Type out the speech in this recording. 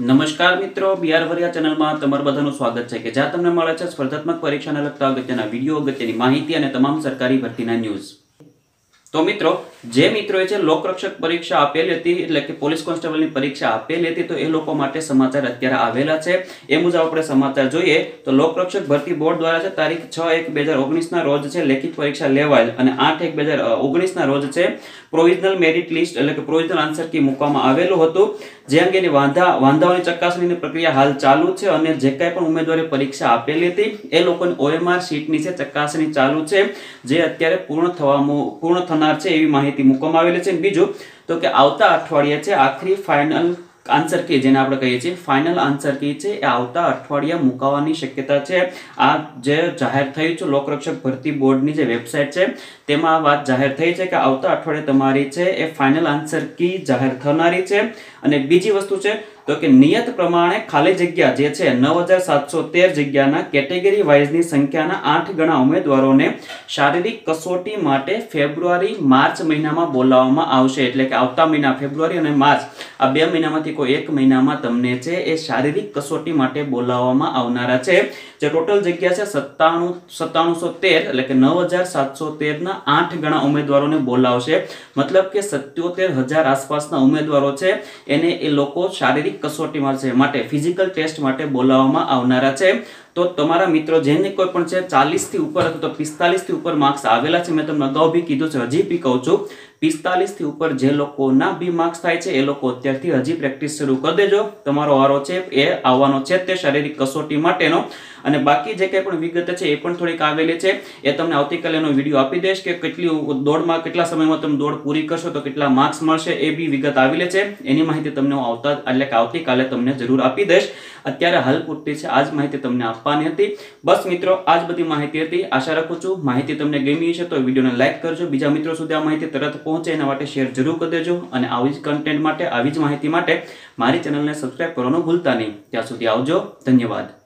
नमस्कार मित्रों, B are वरिया चैनल में तमारू बधानु स्वागत है कि ज्यां तमने मळे छे स्पर्धात्मक परीक्षा ने लगता अगत्यना विडियो, अगत्यनी माहिती अने तमाम सरकारी भर्तीना न्यूज। तो मित्रों, जे मित्रों लोकरक्षक परीक्षा आपेली हती एटले के पोलीस कोन्स्टेबल परीक्षा आपेली हती तो ए लोको माटे समाचार अत्यारे आवेला छे। ए मुजब आपणे समाचार जोईए तो लोकरक्षक भर्ती बोर्ड द्वारा छे तारीख 6/1/2019 ना रोज छे लेखित परीक्षा लेवायेल अने 8/1/2019 ना रोज छे प्रोविजनल मेरिट लिस्ट एटले के प्रोविजनल आंसर की मूकवामां आवेलुं हतुं, जे अंगेनी वांधाओनी चकासणीनी प्रक्रिया हाल चालू छे अने जे कांई पण उमेदवारे परीक्षा आपेली हती ए लोकोनी OMR शीटनी छे चकासणी चालू छे, जे अत्यारे पूर्ण बीजू तो आता अठवाडिया आखरी फाइनल आंसर की जेने आपणे कहीए छीए फाइनल आंसर की छे आवता अठवाडिया मुकावानी शक्यता छे। आ जे जाहेर थयुं छे लोकरक्षक भर्ती बोर्डनी जे वेबसाइट छे तेमां आ वात जाहेर थई छे के आवता अठवाडिये तमारी छे ए फाइनल आंसर की जाहेर थनारी छे। अने बीजी वस्तु छे तो के नियत प्रमाणे खाली जग्या जे छे 9713 जग्याना केटेगरी वाइजनी संख्याना 8 गणा उमेदवारोने शारीरिक कसोटी माटे फेब्रुआरी मार्च महीनामां बोलाववामां आवशे, एटले के आवता महीना फेब्रुआरी अने मार्च आ बे महीनामांथी कोई एक महीनामां तमने छे ए शारीरिक कसोटी माटे बोलाववामां आवनारा छे। जे टोटल जग्या छे 9713 एटले के 9713 ना 8 गणा उमेदवारोने बोलावशे, मतलब के 77000 आसपासना उमेदवारो छे एने ए लोको शारीरिक कसोटी माटे फिजिकल टेस्ट माटे बोलाववामां आवनारा छे। तो तमारा मित्रों जेने कोई पण छे 40 थी उपर तो 45 थी उपर मार्क्स आवेला छे, मैं तमने अगाऊ भी कीधुं छे हजी भी कहूं छुं 45 थी उपर जे लोकोना बी मार्क्स थाय छे ए लोको अत्यारथी हजी प्रेक्टिस शुरू कर देजो। तमारो वारो छे ए आववानो छे ते शारीरिक कसोटी माटेनो, अने बाकी जे कांई पण विगत छे ए पण थोडीक आवेली छे ए तमने आवतीकालेनो विडियो आपी देश के કેટલી દોડમાં કેટલા સમયમાં તમે દોડ પૂરી કરશો તો કેટલા માર્ક્સ મળશે એ બી વિગત આવેલી છે, એની માહિતી તમને હું આવતા એટલે કે આવતીકાલે તમને જરૂર આપી દેશ। અત્યારે હાલ પૂરતી છે આજ માહિતી તમને આપવાની હતી। બસ મિત્રો, આજ બધી માહિતી હતી। આશા રાખું છું માહિતી તમને ગમી હશે તો વિડિયોને લાઈક કરજો, બીજા મિત્રો સુધી આ માહિતી તરત પહોંચે એના માટે શેર જરૂર કરી દેજો અને આવી જ કન્ટેન્ટ માટે આવી જ માહિતી માટે મારી ચેનલને સબસ્ક્રાઇબ કરવાનું ભૂલતા નહીં। ત્યાં સુધી આવજો, ધન્યવાદ।